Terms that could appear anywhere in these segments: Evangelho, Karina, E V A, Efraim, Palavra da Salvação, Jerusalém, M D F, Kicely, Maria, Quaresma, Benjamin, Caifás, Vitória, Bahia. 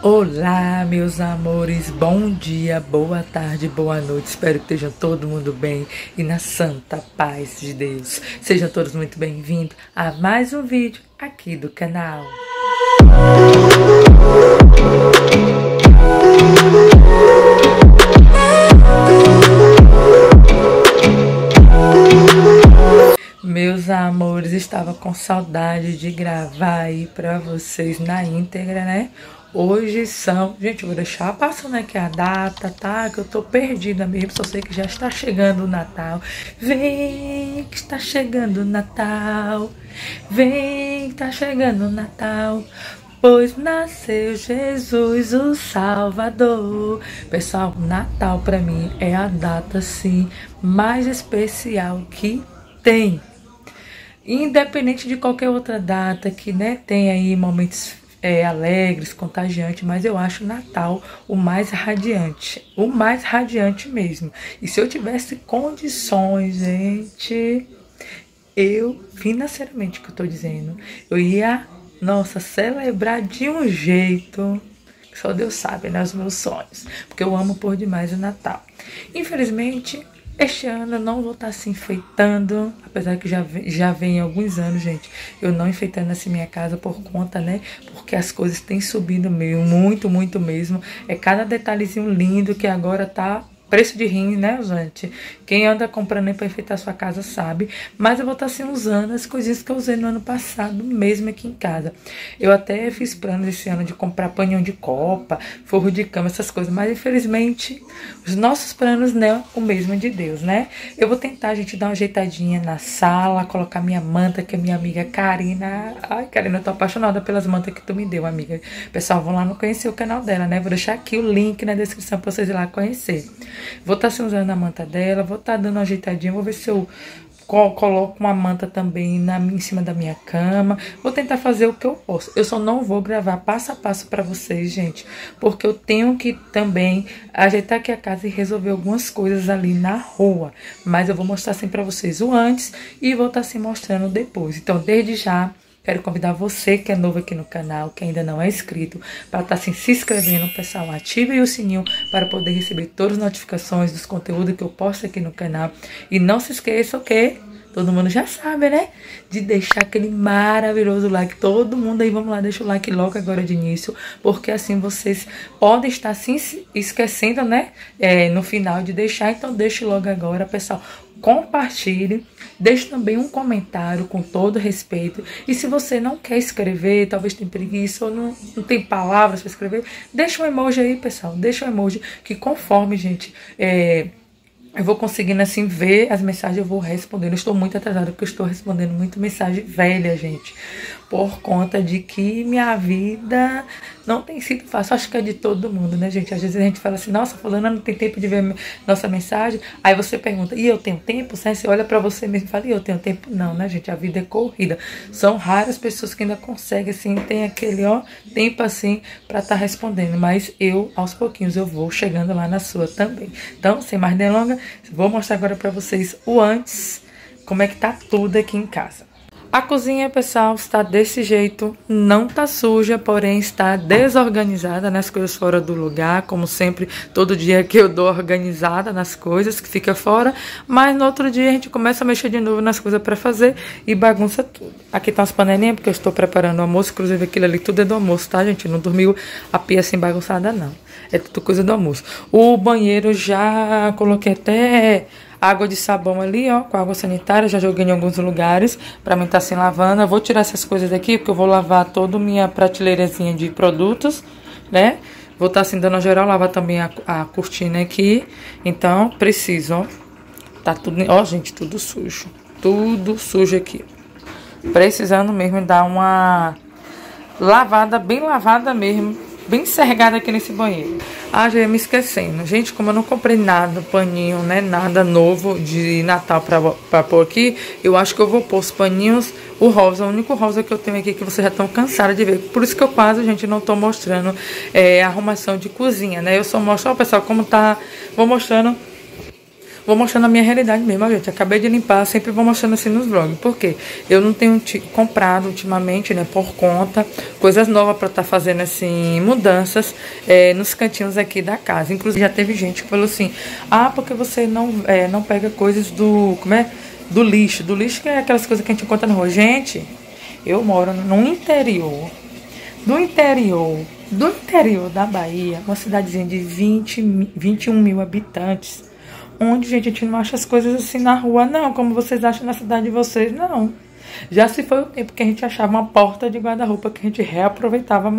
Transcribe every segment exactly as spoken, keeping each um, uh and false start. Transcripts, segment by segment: Olá, meus amores, bom dia, boa tarde, boa noite, espero que estejam todo mundo bem e na santa paz de Deus. Sejam todos muito bem-vindos a mais um vídeo aqui do canal. Meus amores, estava com saudade de gravar aí pra vocês na íntegra, né? Hoje são... Gente, eu vou deixar passando aqui a data, tá? Que eu tô perdida mesmo, só sei que já está chegando o Natal. Vem que está chegando o Natal, vem que tá chegando o Natal, pois nasceu Jesus o Salvador. Pessoal, Natal pra mim é a data, assim, mais especial que tem. Independente de qualquer outra data que, né, tem aí momentos... É, alegres, contagiante, mas eu acho Natal o mais radiante, o mais radiante mesmo. E se eu tivesse condições, gente, eu, financeiramente que eu tô dizendo, eu ia, nossa, celebrar de um jeito que só Deus sabe, né, os meus sonhos, porque eu amo por demais o Natal. Infelizmente, este ano eu não vou estar se enfeitando, apesar que já, já vem alguns anos, gente, eu não enfeitando assim minha casa por conta, né? Porque as coisas têm subido meio, muito, muito mesmo. É cada detalhezinho lindo que agora tá preço de rim, né, gente? Quem anda comprando para enfeitar sua casa sabe. Mas eu vou estar assim usando as coisinhas que eu usei no ano passado, mesmo aqui em casa. Eu até fiz planos esse ano de comprar paninho de copa, forro de cama, essas coisas. Mas, infelizmente, os nossos planos não é o mesmo de Deus, né? Eu vou tentar, gente, dar uma ajeitadinha na sala, colocar minha manta, que é minha amiga Karina. Ai, Karina, eu tô apaixonada pelas mantas que tu me deu, amiga. Pessoal, vão lá não conhecer o canal dela, né? Vou deixar aqui o link na descrição pra vocês ir lá conhecer. Vou estar se usando a manta dela, vou estar dando uma ajeitadinha, vou ver se eu coloco uma manta também na, em cima da minha cama. Vou tentar fazer o que eu posso. Eu só não vou gravar passo a passo pra vocês, gente, porque eu tenho que também ajeitar aqui a casa e resolver algumas coisas ali na rua. Mas eu vou mostrar assim pra vocês o antes e vou estar se mostrando depois. Então, desde já... Quero convidar você que é novo aqui no canal, que ainda não é inscrito, para estar assim, se inscrevendo, pessoal. Ative o sininho para poder receber todas as notificações dos conteúdos que eu posto aqui no canal. E não se esqueça o que todo mundo já sabe, né? De deixar aquele maravilhoso like. Todo mundo aí, vamos lá, deixa o like logo agora de início, porque assim vocês podem estar se esquecendo, né? É, no final de deixar, então deixe logo agora, pessoal. Compartilhe, deixe também um comentário com todo respeito. E se você não quer escrever, talvez tenha preguiça ou não, não tem palavras para escrever, deixa um emoji aí, pessoal. Deixa um emoji que conforme, gente, é, eu vou conseguindo assim ver as mensagens, eu vou respondendo. Eu estou muito atrasada porque eu estou respondendo muito mensagem velha, gente, por conta de que minha vida não tem sido fácil. Acho que é de todo mundo, né, gente? Às vezes a gente fala assim, nossa, fulana não tem tempo de ver nossa mensagem. Aí você pergunta, e eu tenho tempo? Você olha pra você mesmo e fala, e eu tenho tempo? Não, né, gente? A vida é corrida. São raras pessoas que ainda conseguem, assim, tem aquele, ó, tempo, assim, pra tá respondendo. Mas eu, aos pouquinhos, eu vou chegando lá na sua também. Então, sem mais delongas, vou mostrar agora pra vocês o antes, como é que tá tudo aqui em casa. A cozinha, pessoal, está desse jeito, não tá suja, porém está desorganizada, né? As coisas fora do lugar, como sempre, todo dia que eu dou organizada nas coisas que fica fora, mas no outro dia a gente começa a mexer de novo nas coisas para fazer e bagunça tudo. Aqui tá as panelinhas, porque eu estou preparando o almoço, inclusive aquilo ali tudo é do almoço, tá, gente? Não dormiu a pia assim bagunçada, não. É tudo coisa do almoço. O banheiro já coloquei até... água de sabão ali, ó, com água sanitária, já joguei em alguns lugares, pra mim tá sem lavanda. Vou tirar essas coisas daqui, porque eu vou lavar toda minha prateleirazinha de produtos, né? Vou estar tá, assim, dando geral, lavar também a, a cortina aqui. Então, preciso, ó. Tá tudo, ó, gente, tudo sujo. Tudo sujo aqui. Precisando mesmo dar uma lavada, bem lavada mesmo. Bem cergada aqui nesse banheiro. Ah, já ia me esquecendo. Gente, como eu não comprei nada, paninho, né? Nada novo de Natal pra, pra pôr aqui. Eu acho que eu vou pôr os paninhos. O rosa, o único rosa que eu tenho aqui que vocês já estão cansados de ver. Por isso que eu quase, gente, não tô mostrando é, arrumação de cozinha, né? Eu só mostro, ó, pessoal, como tá... Vou mostrando vou mostrando a minha realidade mesmo, gente. Acabei de limpar, sempre vou mostrando assim nos vlogs. Por quê? Eu não tenho comprado ultimamente, né, por conta, coisas novas pra estar tá fazendo, assim, mudanças é, nos cantinhos aqui da casa. Inclusive, já teve gente que falou assim, ah, porque você não, é, não pega coisas do, como é? Do lixo. Do lixo que é aquelas coisas que a gente encontra na rua. Gente, eu moro no interior, do interior, do interior da Bahia, uma cidadezinha de vinte, vinte e um mil habitantes, onde, gente, a gente não acha as coisas assim na rua, não, como vocês acham na cidade de vocês, não. Já se foi o tempo que a gente achava uma porta de guarda-roupa que a gente reaproveitava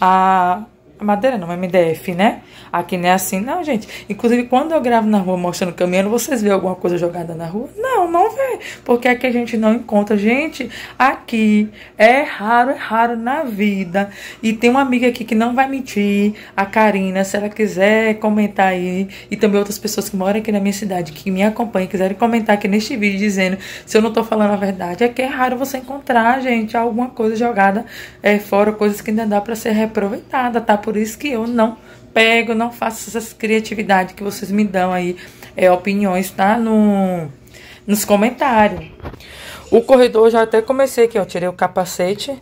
a... madeira, não, M D F, né? Aqui não é assim, não, gente. Inclusive, quando eu gravo na rua mostrando caminhando, vocês veem alguma coisa jogada na rua? Não, não vê. Porque aqui a gente não encontra. Gente, aqui é raro, é raro na vida. E tem uma amiga aqui que não vai mentir, a Karina, se ela quiser comentar aí, e também outras pessoas que moram aqui na minha cidade, que me acompanham, quiserem comentar aqui neste vídeo, dizendo se eu não tô falando a verdade. É que é raro você encontrar, gente, alguma coisa jogada é, fora, coisas que ainda dá pra ser reaproveitada, tá? Por Por isso que eu não pego, não faço essas criatividades que vocês me dão aí, é, opiniões, tá? No, nos comentários. O corredor eu já até comecei aqui, ó. Tirei o capacete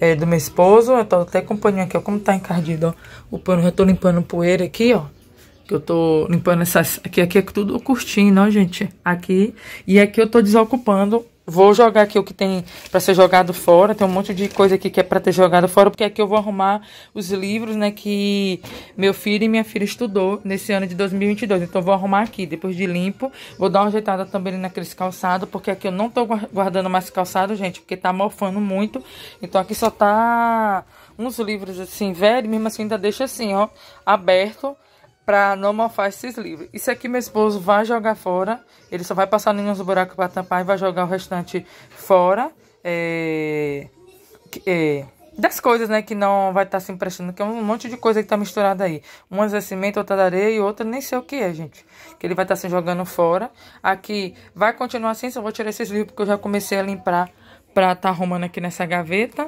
é, do meu esposo. Eu tô até acompanhando aqui, ó. Como tá encardido, ó. O pano, já tô limpando poeira aqui, ó. Que eu tô limpando essas... Aqui, aqui é tudo curtindo, ó, gente. Aqui. E aqui eu tô desocupando... Vou jogar aqui o que tem pra ser jogado fora. Tem um monte de coisa aqui que é pra ter jogado fora. Porque aqui eu vou arrumar os livros, né? Que meu filho e minha filha estudou nesse ano de dois mil e vinte e dois. Então, eu vou arrumar aqui. Depois de limpo, vou dar uma ajeitada também naqueles calçados. Porque aqui eu não tô guardando mais calçado, gente. Porque tá mofando muito. Então, aqui só tá uns livros assim, velho. Mesmo assim, ainda deixa assim, ó, aberto. Pra não mofar esses livros. Isso aqui meu esposo vai jogar fora. Ele só vai passar nos buracos pra tampar e vai jogar o restante fora. É... É... Das coisas, né, que não vai estar se emprestando. Que é um monte de coisa que tá misturada aí. Umas é cimento, outra é areia e outra nem sei o que é, gente. Que ele vai estar se jogando fora. Aqui vai continuar assim. Só vou tirar esses livros porque eu já comecei a limpar pra tá arrumando aqui nessa gaveta.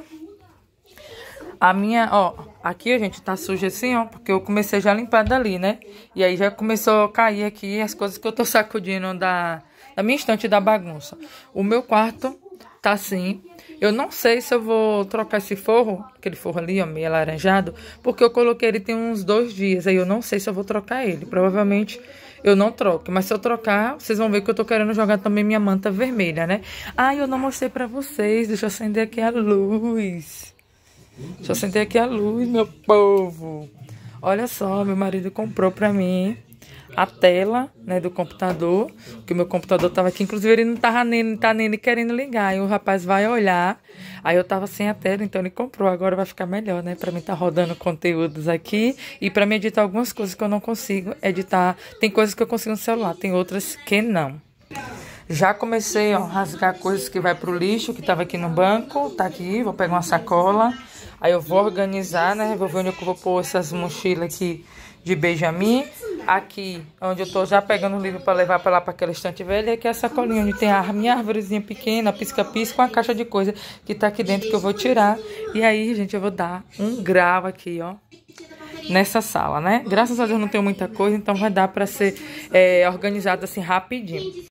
A minha, ó, aqui, gente, tá suja assim, ó, porque eu comecei já a limpar dali, né? E aí já começou a cair aqui as coisas que eu tô sacudindo da, da minha estante da bagunça. O meu quarto tá assim. Eu não sei se eu vou trocar esse forro, aquele forro ali, ó, meio alaranjado, porque eu coloquei ele tem uns dois dias, aí eu não sei se eu vou trocar ele. Provavelmente... eu não troco, mas se eu trocar, vocês vão ver que eu tô querendo jogar também minha manta vermelha, né? Ah, eu não mostrei pra vocês, deixa eu acender aqui a luz. Deixa eu acender aqui a luz, meu povo. Olha só, meu marido comprou pra mim a tela, né, do computador. Que o meu computador tava aqui. Inclusive, ele não tava nem, não tá nem ele querendo ligar. E o rapaz vai olhar. Aí eu tava sem a tela, então ele comprou. Agora vai ficar melhor, né? Pra mim tá rodando conteúdos aqui. E pra mim editar algumas coisas que eu não consigo editar. Tem coisas que eu consigo no celular, tem outras que não. Já comecei, ó, a rasgar coisas que vai pro lixo, que tava aqui no banco. Tá aqui, vou pegar uma sacola. Aí eu vou organizar, né? Vou ver onde eu vou pôr essas mochilas aqui de Benjamin. Aqui, onde eu tô já pegando o livro pra levar pra lá, pra aquela estante velha. E aqui é a sacolinha, onde tem a minha árvorezinha pequena, pisca-pisca, uma caixa de coisa que tá aqui dentro que eu vou tirar. E aí, gente, eu vou dar um grau aqui, ó, nessa sala, né? Graças a Deus não tem muita coisa, então vai dar pra ser é, organizado assim rapidinho.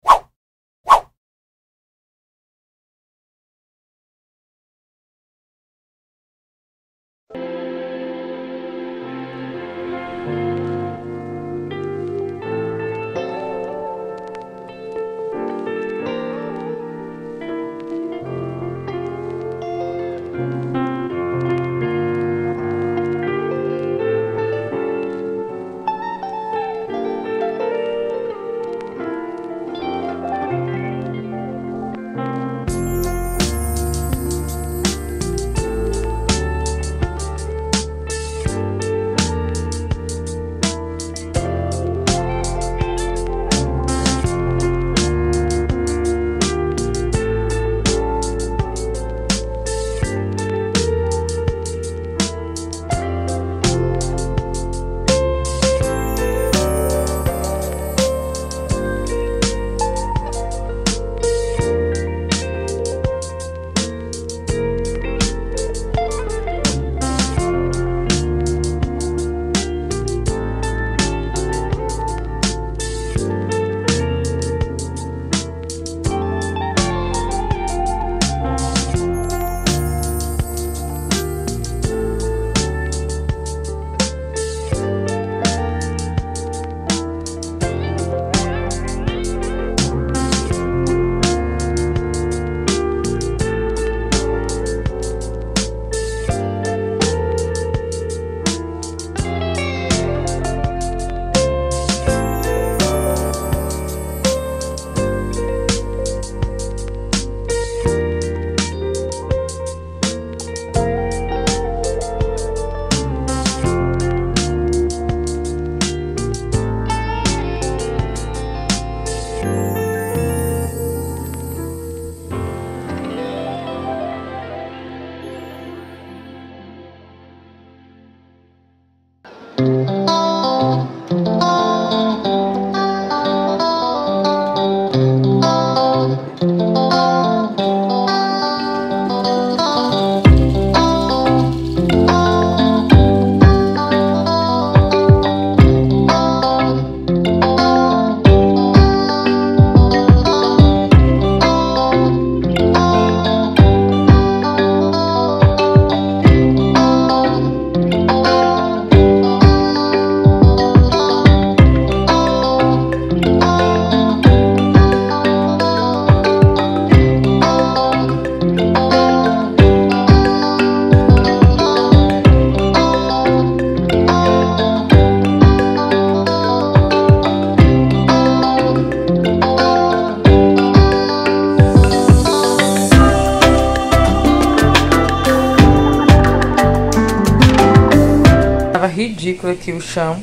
Ridículo aqui o chão,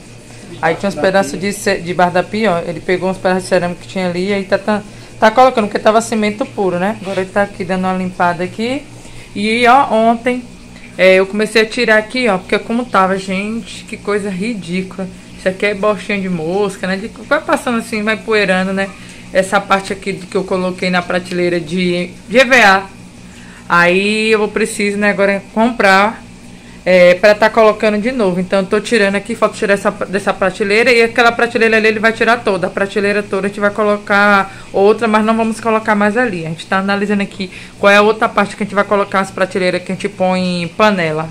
aí tinha uns pedaços de, de Bardapi, ó, ele pegou uns pedaços de cerâmica que tinha ali, aí tá, tá, tá colocando, porque tava cimento puro, né? Agora ele tá aqui dando uma limpada aqui, e ó, ontem é, eu comecei a tirar aqui, ó, porque como tava, gente, que coisa ridícula, isso aqui é bolchinha de mosca, né? De, vai passando assim, vai poeirando, né? Essa parte aqui que eu coloquei na prateleira de, de E V A, aí eu vou preciso, né, agora comprar... É, para estar tá colocando de novo. Então eu tô tirando aqui, falta tirar essa, dessa prateleira. E aquela prateleira ali ele vai tirar toda. A prateleira toda a gente vai colocar outra, mas não vamos colocar mais ali. A gente tá analisando aqui qual é a outra parte que a gente vai colocar as prateleiras que a gente põe em panela.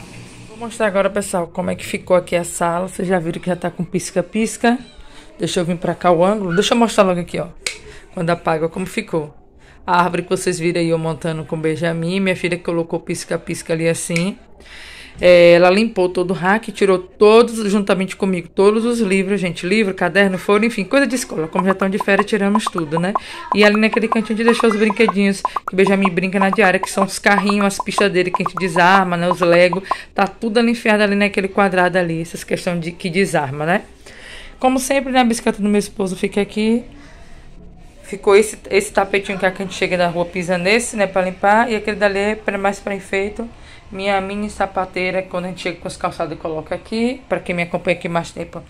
Vou mostrar agora, pessoal, como é que ficou aqui a sala. Vocês já viram que já tá com pisca-pisca. Deixa eu vir para cá o ângulo. Deixa eu mostrar logo aqui, ó, quando apaga, como ficou. A árvore que vocês viram aí eu montando com o Benjamin. Minha filha colocou pisca-pisca ali assim. É, ela limpou todo o rack, tirou todos, juntamente comigo, todos os livros, gente. Livro, caderno, folha, enfim, coisa de escola. Como já estão de férias, tiramos tudo, né? E ali naquele cantinho a gente deixou os brinquedinhos que o Benjamin brinca na diária, que são os carrinhos, as pistas dele que a gente desarma, né? Os Lego. Tá tudo ali enfiado ali naquele quadrado ali, essas questões de que desarma, né? Como sempre, né? A bicicleta do meu esposo fica aqui. Ficou esse, esse tapetinho que a gente chega da rua, pisa nesse, né? Pra limpar. E aquele dali é mais pra enfeito. Minha mini sapateira, quando a gente chega com os calçados, eu coloco aqui. Pra quem me acompanha aqui mais tempo,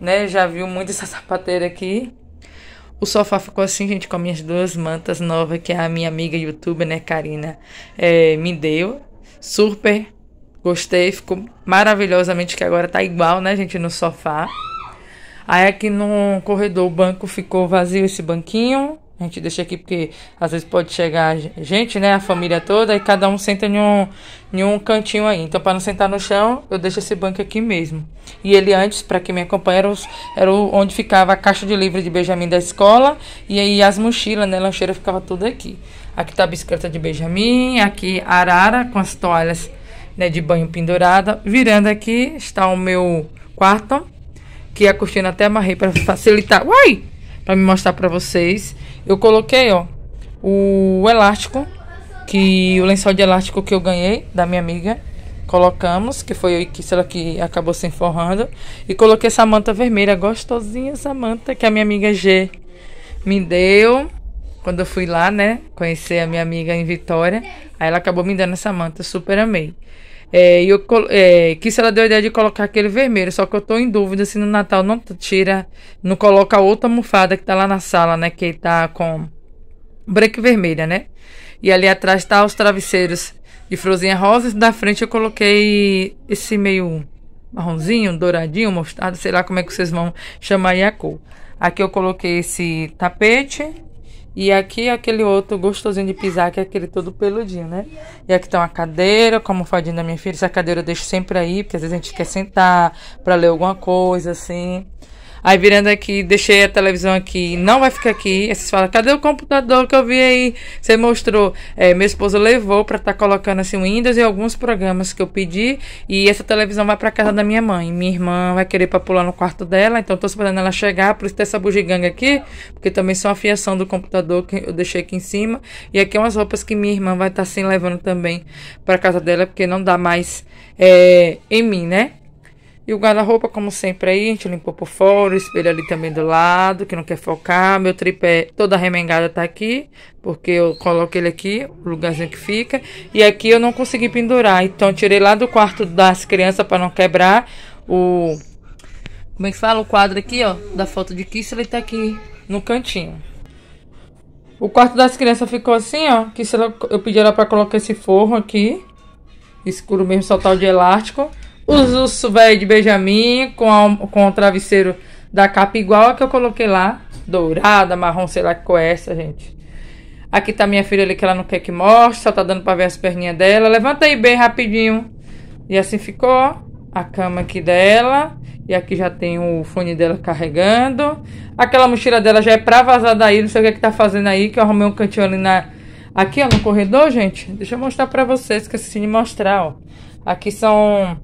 né, já viu muito essa sapateira aqui. O sofá ficou assim, gente, com as minhas duas mantas novas, que a minha amiga youtuber, né, Karina, é, me deu. Super gostei, ficou maravilhosamente, que agora tá igual, né, gente, no sofá. Aí aqui no corredor o banco ficou vazio, esse banquinho. A gente deixa aqui porque às vezes pode chegar gente, né? A família toda, e cada um senta em um, em um cantinho aí. Então, para não sentar no chão, eu deixo esse banco aqui mesmo. E ele antes, para quem me acompanha, era, os, era onde ficava a caixa de livro de Benjamin da escola. E aí as mochilas, né? A lancheira ficava tudo aqui. Aqui tá a bicicleta de Benjamin, aqui a arara com as toalhas, né, de banho pendurada. Virando aqui está o meu quarto, que a cortina até amarrei para facilitar. Uai! Para me mostrar para vocês. Eu coloquei, ó, o elástico, que o lençol de elástico que eu ganhei da minha amiga. Colocamos, que foi eu que, sei lá, que acabou se enforrando. E coloquei essa manta vermelha, gostosinha essa manta, que a minha amiga G me deu. Quando eu fui lá, né, conhecer a minha amiga em Vitória. Aí ela acabou me dando essa manta, super amei. É, eu, é, que se ela deu a ideia de colocar aquele vermelho, só que eu tô em dúvida se no Natal não tira, não coloca outra almofada que tá lá na sala, né, que tá com breque vermelha, né, e ali atrás tá os travesseiros de florzinha rosa, e da frente eu coloquei esse meio marronzinho, douradinho, mostarda, sei lá como é que vocês vão chamar aí a cor. Aqui eu coloquei esse tapete. E aqui aquele outro gostosinho de pisar, que é aquele todo peludinho, né? E aqui tá uma cadeira, como o fadinho da minha filha. Essa cadeira eu deixo sempre aí, porque às vezes a gente quer sentar pra ler alguma coisa, assim. Aí virando aqui, deixei a televisão aqui, não vai ficar aqui. Aí vocês falam, cadê o computador que eu vi aí? Você mostrou, é, meu esposo levou pra tá colocando assim o Windows e alguns programas que eu pedi. E essa televisão vai pra casa da minha mãe. Minha irmã vai querer pra pular no quarto dela, então eu tô esperando ela chegar, por isso tem essa bugiganga aqui, porque também são a fiação do computador que eu deixei aqui em cima. E aqui umas roupas que minha irmã vai estar tá, assim, levando também pra casa dela, porque não dá mais é, em mim, né? E o guarda-roupa, como sempre, aí a gente limpou por fora, o espelho ali também do lado, que não quer focar. Meu tripé toda remengada tá aqui, porque eu coloco ele aqui, o lugarzinho que fica. E aqui eu não consegui pendurar, então eu tirei lá do quarto das crianças para não quebrar o, Como é que fala? O quadro aqui, ó, da foto de Kicely tá aqui no cantinho. O quarto das crianças ficou assim, ó. Kicely, eu pedi ela pra colocar esse forro aqui. Escuro mesmo, soltar o de elástico. Os ursos velho de Benjamin com, a, com o travesseiro da capa igual a que eu coloquei lá. Dourada, marrom, sei lá que cor é essa, gente. Aqui tá minha filha ali que ela não quer que mostre. Só tá dando pra ver as perninhas dela. Levanta aí bem rapidinho. E assim ficou a cama aqui dela. E aqui já tem o fone dela carregando. Aquela mochila dela já é pra vazar daí. Não sei o que é que tá fazendo aí. Que eu arrumei um cantinho ali na... aqui, ó, no corredor, gente. Deixa eu mostrar pra vocês. Esqueci de mostrar, ó. Aqui são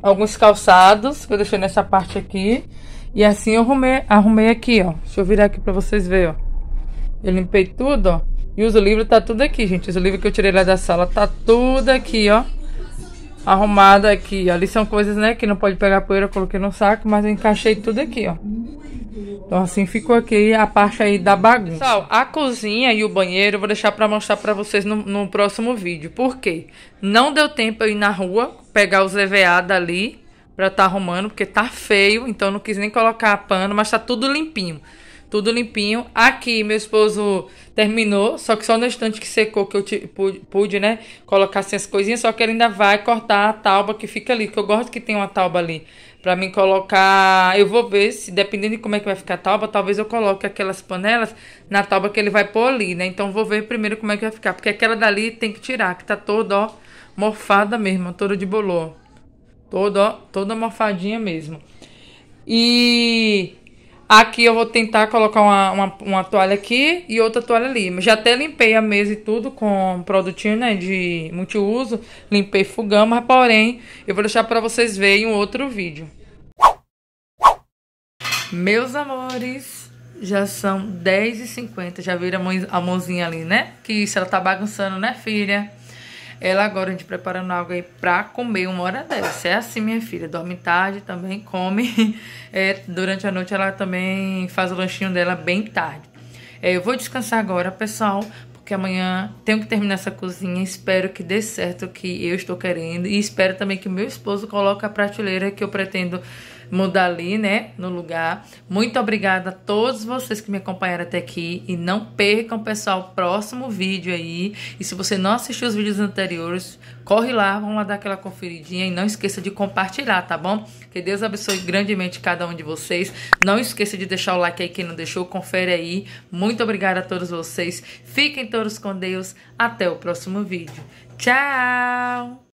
alguns calçados que eu deixei nessa parte aqui. E assim eu arrumei, arrumei aqui, ó. Deixa eu virar aqui pra vocês verem, ó. Eu limpei tudo, ó. E os livros tá tudo aqui, gente. Os livros que eu tirei lá da sala tá tudo aqui, ó. Arrumado aqui. Ali são coisas, né, que não pode pegar poeira. Eu coloquei no saco, mas eu encaixei tudo aqui, ó. Então assim ficou aqui a parte aí da bagunça. Pessoal, a cozinha e o banheiro eu vou deixar pra mostrar pra vocês no, no próximo vídeo. Por quê? Não deu tempo eu ir na rua pegar os E V A dali pra tá arrumando, porque tá feio. Então não quis nem colocar pano, mas tá tudo limpinho. Tudo limpinho. Aqui meu esposo terminou, só que só no instante que secou que eu te, pude, pude, né, colocar assim as coisinhas. Só que ele ainda vai cortar a tauba que fica ali, que eu gosto que tem uma tauba ali pra mim colocar. Eu vou ver se, dependendo de como é que vai ficar a tauba, talvez eu coloque aquelas panelas na tauba que ele vai pôr ali, né. Então vou ver primeiro como é que vai ficar, porque aquela dali tem que tirar, que tá toda, ó, morfada mesmo, toda de bolor. Toda, ó, toda morfadinha mesmo. E... aqui eu vou tentar colocar uma, uma, uma toalha aqui e outra toalha ali. Já até limpei a mesa e tudo com produtinho, né, de multiuso. Limpei fogão, mas porém eu vou deixar pra vocês verem um outro vídeo. Meus amores, já são dez e cinquenta. Já viram a, mãe, a mãozinha ali, né? Que isso, ela tá bagunçando, né, filha? Ela agora, a gente preparando algo aí pra comer uma hora dessa. É assim, minha filha. Dorme tarde, também come. É, durante a noite ela também faz o lanchinho dela bem tarde. É, eu vou descansar agora, pessoal, porque amanhã tenho que terminar essa cozinha. Espero que dê certo o que eu estou querendo. E espero também que o meu esposo coloque a prateleira que eu pretendo mudar ali, né, no lugar. Muito obrigada a todos vocês que me acompanharam até aqui. E não percam, pessoal, o próximo vídeo aí. E se você não assistiu os vídeos anteriores, corre lá, vamos lá dar aquela conferidinha. E não esqueça de compartilhar, tá bom? Que Deus abençoe grandemente cada um de vocês. Não esqueça de deixar o like aí, quem não deixou, confere aí. Muito obrigada a todos vocês. Fiquem todos com Deus. Até o próximo vídeo. Tchau!